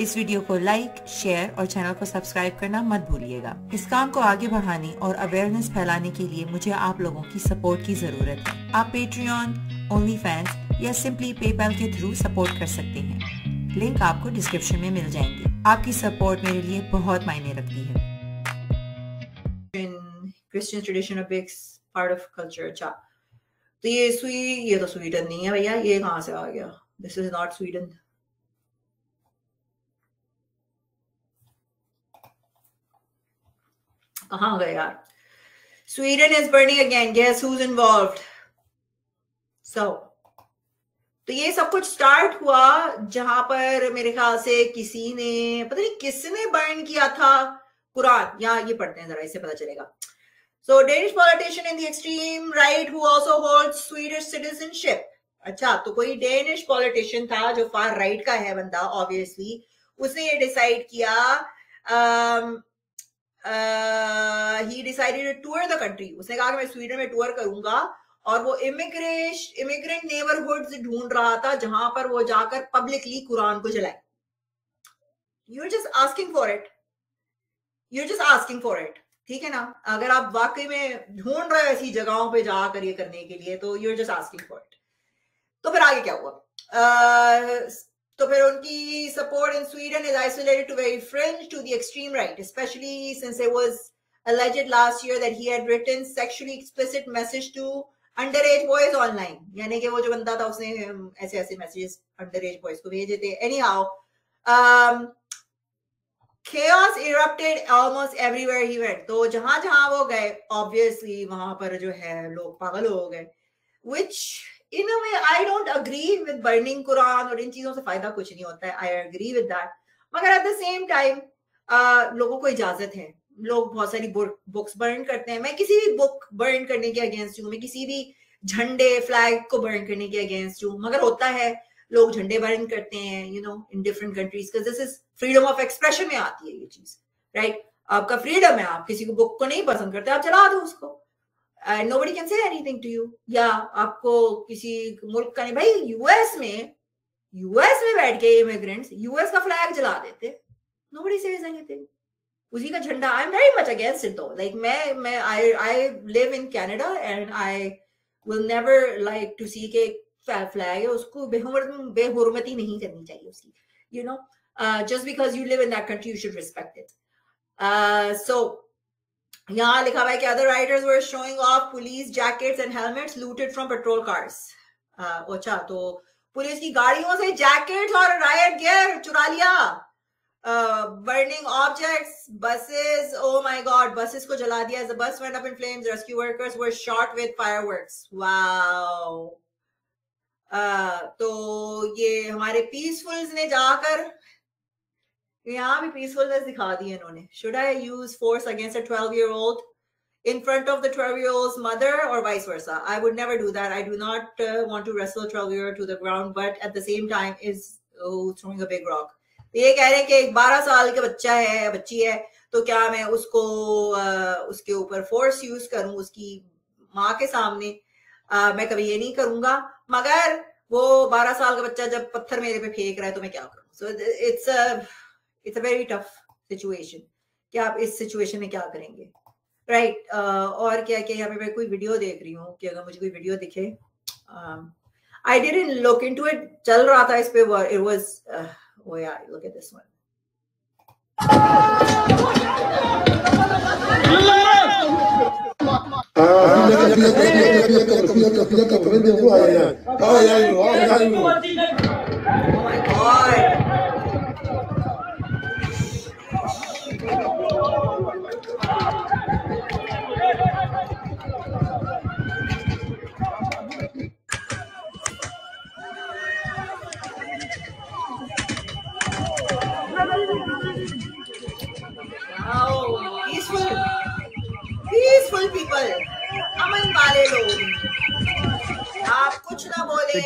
इस वीडियो को like, share और चैनल को सब्सक्राइब करना मत भूलिएगा। इस काम को आगे बढ़ाने और अवेयरनेस फैलाने के लिए मुझे आप लोगों की सपोर्ट की जरूरत है। आप Patreon, Onlyfans या सिंपली PayPal के थ्रू सपोर्ट कर सकते हैं। लिंक आपको डिस्क्रिप्शन में मिल जाएंगे। आपकी सपोर्ट मेरे लिए बहुत मायने रखती है। Christian tradition a big part of culture. अच्छा, तो ये तो स्वीडन नहीं है भैया, ये कहाँ से आ गया? This is not Sweden. कहाँ गए यार? Sweden is burning again. Guess who's involved? So, तो ये सब कुछ स्टार्ट हुआ जहां पर मेरे ख्याल से किसी ने, पता नहीं किसने बर्न किया था कुरान। यहाँ ये पढ़ते हैं जरा, इससे पता चलेगा। So Danish politician in the extreme right who also holds Swedish citizenship. अच्छा, तो कोई Danish politician था जो far right का है बंदा, obviously उसने ये decide किया, he decided to tour the country. उसने कहा कि मैं स्वीडन में tour करूंगा और वो immigrant neighborhoods ढूंढ रहा था जहां पर वो जाकर publicly कुरान को जलाए। You're just asking for it. ठीक है ना? अगर आप वाकई में ढूंढ रहे हो ऐसी जगहों पे जाकर ये करने के लिए, तो you're just asking for it. तो फिर आगे क्या हुआ? तो फिर उनकी support in Sweden is isolated to very fringe to the extreme right, especially since it was alleged last year that he had written sexually explicit message to underage boys online. यानी कि वो जो बंदा था उसने ऐसे messages underage boys को भेजे थे. Anyhow, chaos erupted almost everywhere he went. तो जहां वो गए obviously वहां पर जो है लोग पागल हो गए, which in a way I don't agree with burning Quran और इन चीजों से फायदा कुछ नहीं होता है. I agree with that. मगर at the same time लोगों को इजाजत है, लोग बहुत सारी बुक्स बर्न करते हैं। मैं किसी भी बुक बर्न करने के अगेंस्ट हूँ, मैं किसी भी झंडे फ्लैग को बर्न करने के अगेंस्ट हूँ, मगर होता है लोग झंडे बर्न करते हैं, you know, in different countries, because this is freedom of expression में आती है ये चीज, राइट? आपका फ्रीडम है, आप किसी को बुक को नहीं पसंद करते, आप जला दो उसको, nobody can say anything to you. या आपको किसी मुल्क का नहीं, भाई यूएस में बैठ के इमिग्रेंट्स यूएस का फ्लैग जला देते, नोबडी सेज एनीथिंग, उसी का झंडा। I am very much against it though, like मैं I live in Canada and I will never like to see के फ्लैग है उसको बेहुरमती नहीं करनी चाहिए उसकी, you know, just because you live in that country you should respect it. So यहाँ लिखा हुआ है कि other riders were showing off police jackets and helmets looted from patrol cars. अच्छा, तो पुलिस की गाड़ियों से जैकेट्स और राइड गियर चुरा लिया, burning objects, buses, oh my god, buses को जला दिया। The bus went up in flames. Rescue workers were shot with fireworks. Wow. तो ये हमारे पीसफुल्स ने जाकर यहाँ भी पीसफुलनेस दिखा दी है इन्होंने। Should I use force against a 12-year-old in front of the 12-year-old's mother or vice versa? I would never do that. I do not want to wrestle a 12-year-old to the ground, but at the same time is throwing a big rock. ये कह रहे हैं कि एक 12 साल का बच्चा है, बच्ची है, तो क्या मैं उसको उसके ऊपर फोर्स यूज करूं उसकी माँ के सामने? मैं कभी ये नहीं करूंगा, मगर वो 12 साल का बच्चा जब पत्थर मेरे पे फेंक रहा है तो मैं क्या करूं? So it's a very tough situation कि आप इस सिचुएशन में क्या करेंगे, राइट? और क्या क्या, यहाँ पे मैं कोई वीडियो देख रही हूँ कि अगर मुझे कोई वीडियो दिखे, I didn't look into it, चल रहा था इस पे, इट वाज ओ यार, look at this one. Wow, peaceful people, अमन वाले लोग, आप कुछ ना बोले,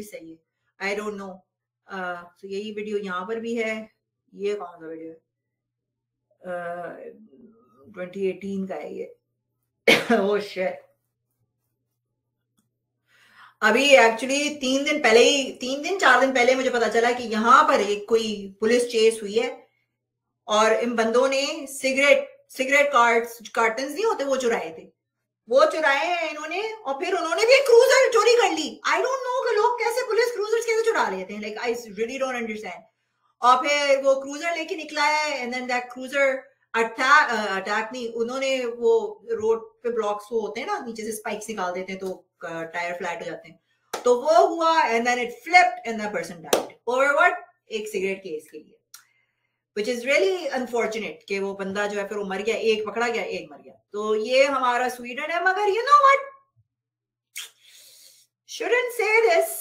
भी सही है, आई डोंट नो। तो यही वीडियो यहाँ पर भी है, ये कौन सा वीडियो है, 2018 का है ये। ओ शिट, अभी एक्चुअली 3 दिन पहले ही, 3-4 दिन पहले मुझे पता चला कि यहाँ पर एक कोई पुलिस चेस हुई है और इन बंदों ने सिगरेट कार्टन्स नहीं होते, वो चुराए थे, वो चुराए हैं इन्होंने। और फिर उन्होंने भी क्रूजर चोरी कर ली। आई डोंट नो कि लोग कैसे, पुलिस क्रूजर्स कैसे चुरा लेते हैं, like I really don't understand. और फिर वो क्रूजर लेके निकला है and then that cruiser attack नहीं, उन्होंने वो रोड पे ब्लॉक्स वो होते हैं ना, नीचे से स्पाइक्स निकाल देते हैं तो टायर फ्लैट हो जाते हैं, तो वो हुआ and then it flipped and that person died over what, एक सिगरेट केस के लिए, which is really unfortunate कि वो बंदा जो है फिर वो मर गया, एक पकड़ा गया एक मर गया। तो ये हमारा स्वीडन है, मगर you know what, shouldn't say this।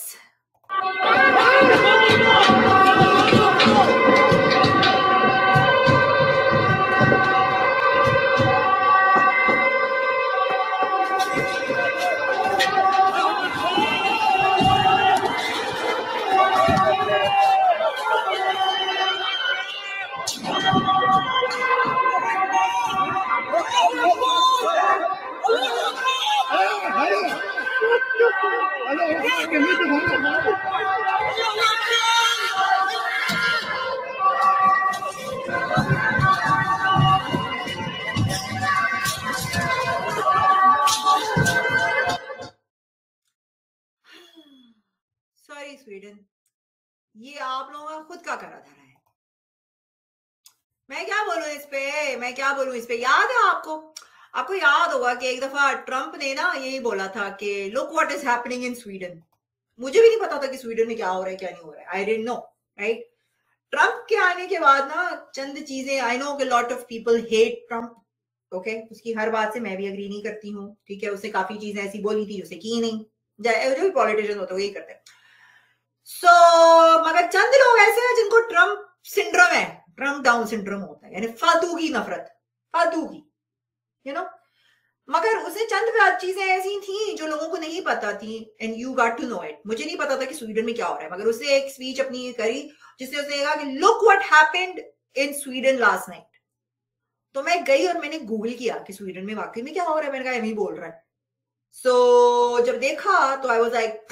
Sorry Sweden, ये आप लोगों का खुद का करा धरा है, मैं क्या बोलूं इस पे, मैं क्या बोलूं इस पे। याद है आपको, आपको याद होगा कि एक दफा ट्रम्प ने ना यही बोला था कि look what is happening in Sweden. मुझे भी नहीं पता था कि स्वीडन में क्या हो रहा है क्या नहीं हो रहा है, I didn't know right. Trump के आने के बाद ना चंद चीजें, आई नो कि lot of people hate Trump, okay, उसकी हर बात से मैं भी एग्री नहीं करती हूँ, ठीक है, उसने काफी चीजें ऐसी बोली थी उसे की नहीं, जो भी पॉलिटिशियन होते यही करते हैं। सो मगर चंद लोग ऐसे हैं जिनको ट्रम्प सिंड्रोम है, ट्रम्प डाउन सिंड्रोम होता है, यानी फालतू की नफरत, फालतू की, यू नो। मगर उसे चंद चीजें ऐसी थी जो लोगों को नहीं पता थी and you got to know it. मुझे नहीं पता था कि स्वीडन में क्या हो रहा है, मगर उसने एक स्पीच अपनी करी जिसने उसने कहा कि look what happened in Sweden last night. तो मैं गई और मैंने गूगल किया कि स्वीडन में वाकई में क्या हो रहा है, मैंने कहा यही बोल रहा है। सो जब देखा तो I was like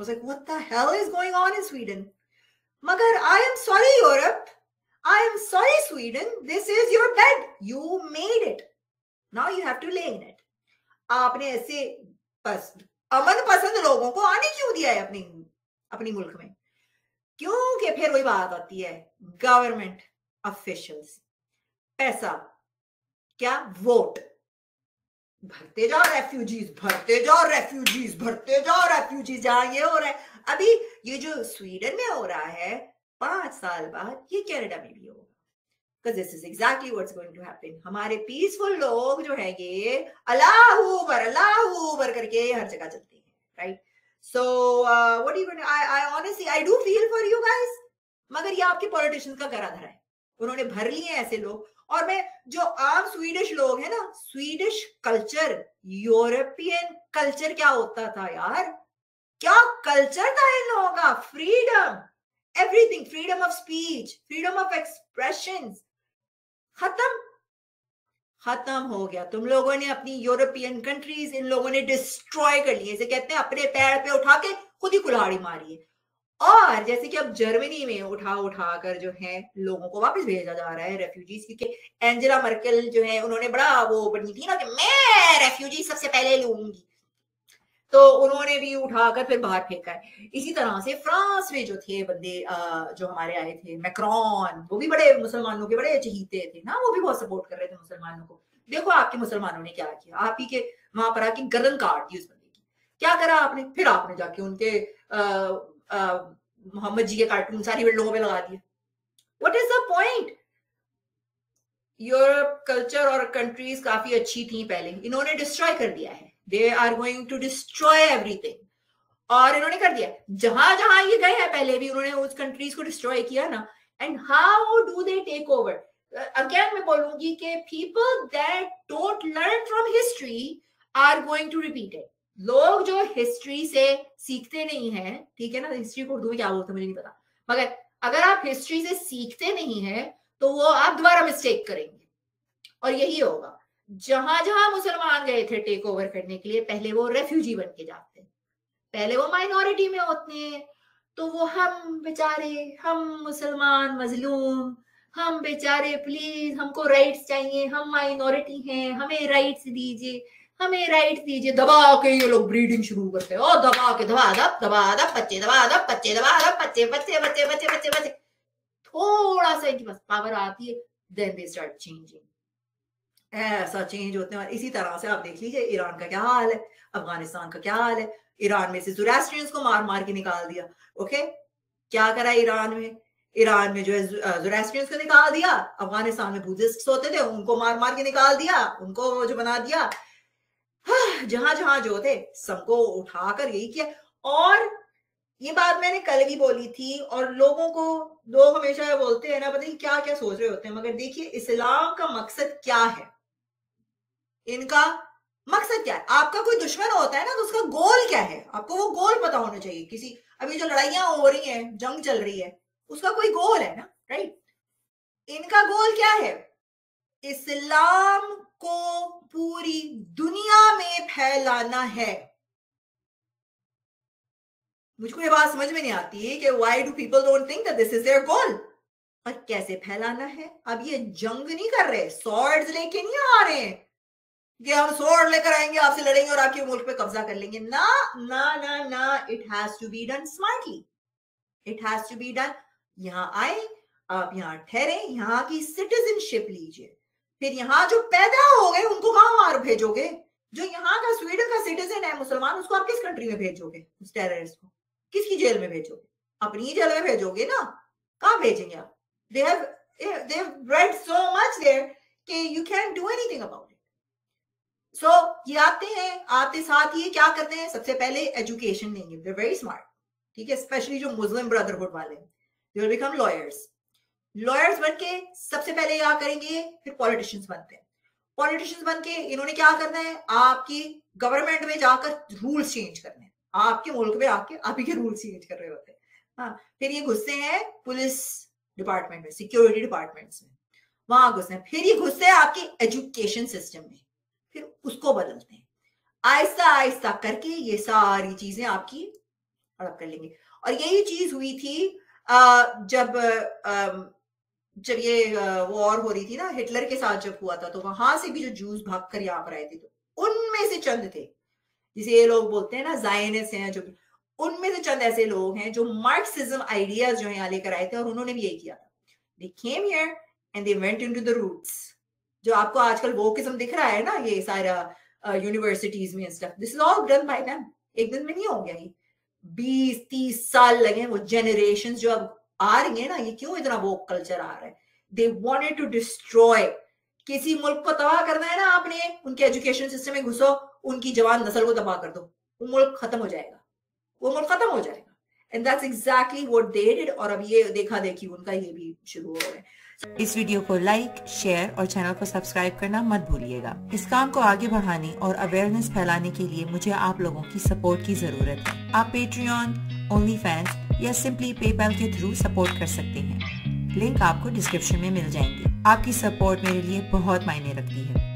what the hell is going on in Sweden. मगर I am sorry Europe, I am sorry Sweden, this is your bed, you made it, Now you have to lay in it। आपने ऐसे बस अमन पसंद लोगों को आने क्यों दिया है अपनी अपनी मुल्क में? क्योंकि फिर वही बात आती है, गवर्नमेंट ऑफिशियल्स, पैसा क्या, वोट, भरते जाओ रेफ्यूजीज, भरते जाओ रेफ्यूजीज, भरते जाओ रेफ्यूजीज। जहां ये हो रहा है अभी, ये जो स्वीडन में हो रहा है, 5 साल बाद ये कनाडा में भी होगा। This is exactly what's going to happen। हमारे पीसफुल लोग जो है ये अल्लाहू अकबर करके हर जगह चलते हैं, right? So what are you going to? I honestly I do feel for you guys। मगर ये आपके पॉलिटिशियंस का करा धरा है, उन्होंने भर लिए ऐसे लोग। और मैं जो आम स्वीडिश लोग हैं ना, स्वीडिश कल्चर, यूरोपियन कल्चर क्या होता था यार, क्या कल्चर था इन लोगों का, freedom, everything, freedom of speech, freedom of expression, खत्म, खत्म हो गया। तुम लोगों ने अपनी यूरोपियन कंट्रीज इन लोगों ने डिस्ट्रॉय कर लिए, इसे कहते हैं अपने पैर पे उठा के खुद ही कुल्हाड़ी मारी है। और जैसे कि अब जर्मनी में उठा उठा कर जो है लोगों को वापस भेजा जा रहा है रेफ्यूजीज, क्योंकि एंजेला मर्केल जो है उन्होंने बड़ा वो बनी थी ना कि मैं रेफ्यूजी सबसे पहले लूंगी, तो उन्होंने भी उठाकर फिर बाहर फेंका है। इसी तरह से फ्रांस में जो थे बंदे जो हमारे आए थे, मैक्रॉन, वो भी बड़े मुसलमानों के बड़े चहीते थे ना, वो भी बहुत सपोर्ट कर रहे थे मुसलमानों को। देखो आपके मुसलमानों ने क्या किया, आप ही के वहां पर आके गर्दन काट दी उस बंदे की, क्या करा आपने, फिर आपने जाके उनके मोहम्मद जी के कार्टून सारी बिल्डिंगों में लगा दिए। What is the point? Europe culture और कंट्रीज काफी अच्छी थी पहले, इन्होंने डिस्ट्रॉय कर दिया है, they are going to destroy everything. और इन्होंने कर दिया, जहां जहां ये गए हैं पहले भी उन्होंने उस कंट्रीज को डिस्ट्रॉय किया ना। And how do they take over? Again मैं बोलूंगी कि people that don't learn from history are going to repeat it. लोग जो हिस्ट्री से सीखते नहीं है, ठीक है ना, हिस्ट्री को उर्दू में क्या बोलते हैं मुझे नहीं पता, मगर अगर आप हिस्ट्री से सीखते नहीं है तो वो आप दोबारा मिस्टेक करेंगे और यही होगा। जहां जहां मुसलमान गए थे टेक ओवर करने के लिए, पहले वो रेफ्यूजी बन के जाते हैं, पहले वो माइनॉरिटी में होते हैं, तो वो हम बेचारे, हम मुसलमान मजलूम, हम बेचारे, प्लीज हमको राइट्स चाहिए, हम माइनॉरिटी हैं, हमें राइट्स दीजिए, हमें राइट्स दीजिए, दबा के ये लोग ब्रीडिंग शुरू करते हैं। ओ दबा के, दबा दब बच्चे, थोड़ा सा इनके पास पावर आती है, देन दे स्टार्ट चेंजिंग, ऐसा चेंज होते हैं। और इसी तरह से आप देख लीजिए ईरान का क्या हाल है, अफगानिस्तान का क्या हाल है, ईरान में से ज़ोरास्ट्रियंस को मार मार के निकाल दिया। ओके, क्या करा ईरान में, ईरान में जो है ज़ोरास्ट्रियंस को निकाल दिया, अफगानिस्तान में बुद्धिस्ट होते थे उनको मार मार के निकाल दिया, उनको जो बना दिया, जहां जहां जो थे सबको उठाकर यही किया। और ये बात मैंने कल भी बोली थी, और लोगों को, लोग हमेशा बोलते हैं ना, पता नहीं क्या क्या सोच रहे होते हैं, मगर देखिए इस्लाम का मकसद क्या है, इनका मकसद क्या है। आपका कोई दुश्मन होता है ना तो उसका गोल क्या है, आपको वो गोल पता होना चाहिए। किसी अभी जो लड़ाइयां हो रही हैं, जंग चल रही है, उसका कोई गोल है ना, राइट। इनका गोल क्या है, इस्लाम को पूरी दुनिया में फैलाना है। मुझको ये बात समझ में नहीं आती है कि why do people don't think that this is their goal, और कैसे फैलाना है। अब ये जंग नहीं कर रहे, सॉर्ड्स लेके नहीं आ रहे हैं कि हम सॉर्ड लेकर आएंगे, आपसे लड़ेंगे और आपके मुल्क पे कब्जा कर लेंगे। ना ना ना ना, it has to be done smartly, it has to be done. यहाँ आए आप, यहाँ ठहरे, यहाँ की सिटीजनशिप लीजिए, फिर यहाँ जो पैदा हो गए उनको कहाँ मार भेजोगे? जो यहाँ का स्वीडन का सिटीजन है मुसलमान, उसको आप किस कंट्री में भेजोगे? उस टेररिस्ट को किसकी जेल में भेजोगे? अपनी जेल में भेजोगे ना, कहाँ भेजेंगे आप? They have bred so much there कि you can do anything about it. So ये आते हैं, आते साथ ये क्या करते हैं, सबसे पहले एजुकेशन देंगे, दे आर वेरी स्मार्ट, ठीक है, स्पेशली जो मुस्लिम ब्रदरहुड वाले, they will become lawyers. Lawyers बन के सबसे पहले क्या करेंगे, फिर पॉलिटिशियंस बनते हैं। पॉलिटिशियंस बन के इन्होंने क्या करना है, आपकी गवर्नमेंट में जाकर रूल्स चेंज करने हैं, आपके मुल्क में आके आप ही के रूल्स चेंज कर रहे होते हैं। हाँ, फिर ये घुसते हैं पुलिस डिपार्टमेंट में, सिक्योरिटी डिपार्टमेंट्स में, वहां घुसते हैं। फिर ये घुसते हैं आपके एजुकेशन सिस्टम में, फिर उसको बदलते हैं। आहिस्ता आहिस्ता करके ये सारी चीजें आपकी हड़प कर लेंगे। और यही चीज हुई थी जब ये वॉर हो रही थी ना हिटलर के साथ, जब हुआ था, तो वहां से भी जो जूस भाग कर यहाँ पर आए थे, तो उनमें से चंद थे, जिसे ये लोग बोलते हैं ना जायनिस्ट हैं, जो उनमें से चंद ऐसे लोग हैं जो मार्क्सिज्म आइडियाज जो है यहाँ लेकर आए थे, और उन्होंने भी यही किया था, they came here and they went into the roots. जो आपको आजकल वो किस्म दिख रहा है ना, ये सारा यूनिवर्सिटीज में stuff, this is all done by them, एक दिन में नहीं हो गया। 20-30 साल लगे, वो जनरेशन जो अब आ रही है ना, ये क्यों इतना वो कल्चर आ रहा है, दे वॉन्टेड टू डिस्ट्रॉय। किसी मुल्क को तबाह करना है ना आपने, उनके एजुकेशन सिस्टम में घुसो, उनकी जवान नस्ल को तबाह कर दो, वो मुल्क खत्म हो जाएगा, वो मुल्क खत्म हो जाएगा। And that's exactly what they did. और अब ये देखा देखी उनका ये भी शुरू हो रहा है। इस वीडियो को लाइक, शेयर और चैनल को सब्सक्राइब करना मत भूलिएगा। इस काम को आगे बढ़ाने और अवेयरनेस फैलाने के लिए मुझे आप लोगों की सपोर्ट की जरूरत है। आप Patreon, Onlyfans या सिंपली PayPal के थ्रू सपोर्ट कर सकते हैं। लिंक आपको डिस्क्रिप्शन में मिल जाएंगे। आपकी सपोर्ट मेरे लिए बहुत मायने रखती है।